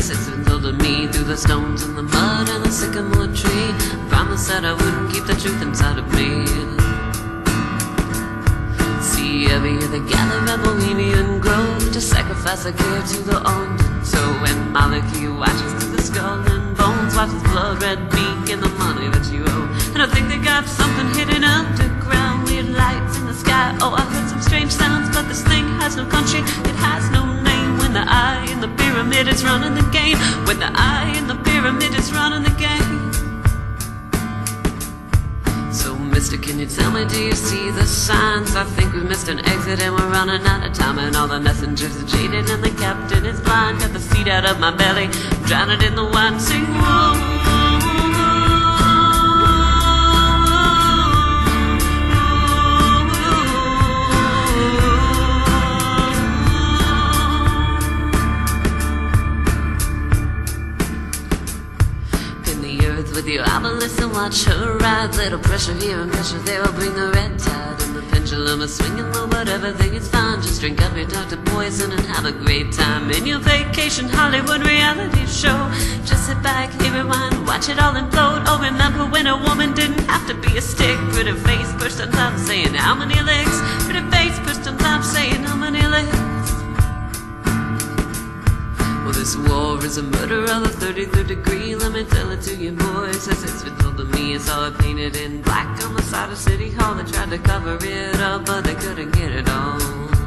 the sixpence told me through the stones and the mud and the sycamore tree. I promised that I wouldn't keep the truth inside of me. See, every year they gather at Bohemian Grove to sacrifice a care to the owned. So when Maliki watches through the skull and bones, watches blood red beak and the money that you owe. And I think they got something hidden underground, weird lights in the sky. Oh, I heard some strange sounds, but this thing has no country, it has no name. When the eye in the pyramid is running the game, when the eye in the pyramid is running the game. So mister, can you tell me, do you see the signs? I think we missed an exit and we're running out of time. And all the messengers are jaded and the captain is blind. Got the seed out of my belly, drown it in the wine. Sing, whoa. With your obelisk and watch her rise. Little pressure here and pressure there will bring the red tide. And the pendulum is swinging low, but everything is fine. Just drink up your Dr. Poison and have a great time in your vacation Hollywood reality show. Just sit back, hit rewind, watch it all implode. Oh, remember when a woman didn't have to be a stick. Pretty face, pushed on top, saying how many licks. Pretty face, pushed on top, saying how many licks. This war is a murder of the 33rd degree. Let me tell it to you, boys. As it's been told to me, it's all painted in black on the side of City Hall. They tried to cover it up, but they couldn't get it on.